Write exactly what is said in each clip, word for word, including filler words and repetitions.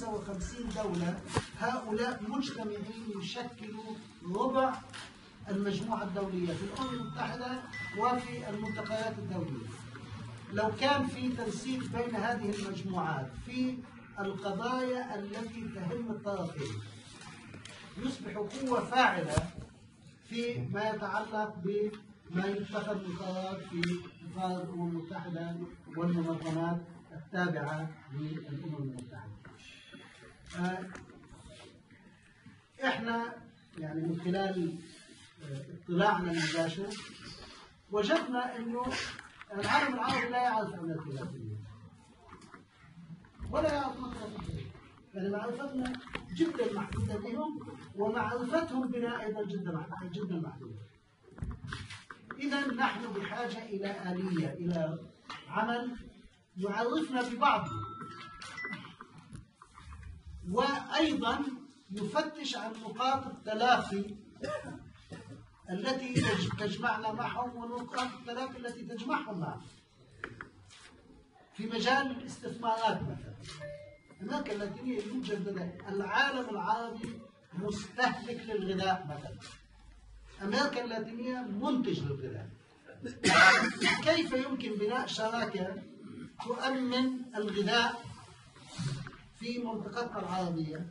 خمسة وخمسين دولة، هؤلاء مجتمعين يشكلوا ربع المجموعة الدولية في الأمم المتحدة وفي الملتقيات الدولية. لو كان في تنسيق بين هذه المجموعات في القضايا التي تهم الطرفين يصبح قوة فاعلة في ما يتعلق بما يتخذ من قرارات في قرارات الأمم المتحدة والمنظمات التابعة للأمم المتحدة. احنا يعني من خلال اطلاعنا المباشر وجدنا انه العالم العربي لا يعرف عن الخلافية ولا يعرف عن الخلافية، يعني معرفتنا جدا محدودة بهم ومعرفتهم بنا أيضا جدا جدا محدودة. إذا نحن بحاجة إلى آلية، إلى عمل يعرفنا ببعضنا وأيضا يفتش عن نقاط التلافي التي تجمعنا معهم ونقاط التلافي التي تجمعهم معهم في مجال الاستثمارات مثلا. أمريكا اللاتينية يوجد العالم العربي مستهلك للغذاء مثلا، أمريكا اللاتينية منتج للغذاء. كيف يمكن بناء شراكة تؤمن الغذاء في منطقتنا العربية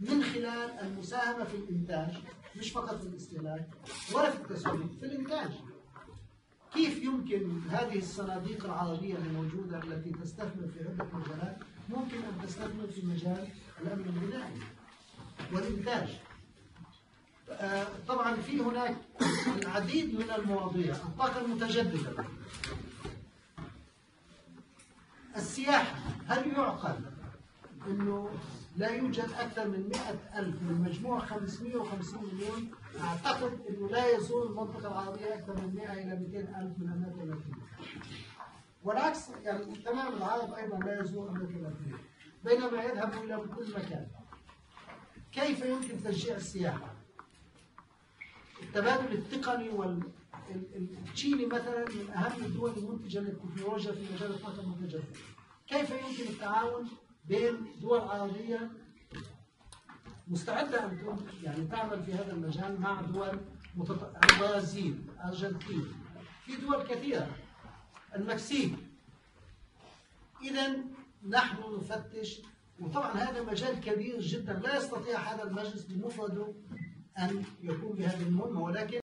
من خلال المساهمة في الإنتاج، مش فقط في الاستهلاك ولا في التسويق، في الإنتاج. كيف يمكن هذه الصناديق العربية الموجودة التي تستثمر في عدة مجالات ممكن أن تستثمر في مجال الأمن الغذائي والإنتاج؟ طبعا في هناك العديد من المواضيع، الطاقة المتجددة، السياحة. هل يعقل أنه لا يوجد أكثر من مئة ألف من مجموع خمسمئة وخمسين مليون؟ أعتقد أنه لا يزور المنطقة العربية أكثر من مئة إلى مئتين ألف من أمريكا اللاتينية، والعكس يعني تمام العرب أيضا لا يزور أمريكا اللاتينية، بينما يذهبوا إلى كل مكان. كيف يمكن تشجيع السياحة؟ التبادل التقني والتشيلي مثلا من أهم الدول المنتجة للتكنولوجيا في مجال الطاقة المتجددة. كيف يمكن التعاون بين دول عربية مستعدة أن يعني تعمل في هذا المجال مع دول متطورة؟ البرازيل، الأرجنتين، في دول كثيرة، المكسيك. إذا نحن نفتش، وطبعا هذا مجال كبير جدا لا يستطيع هذا المجلس بمفرده أن يقوم بهذه المهمة، ولكن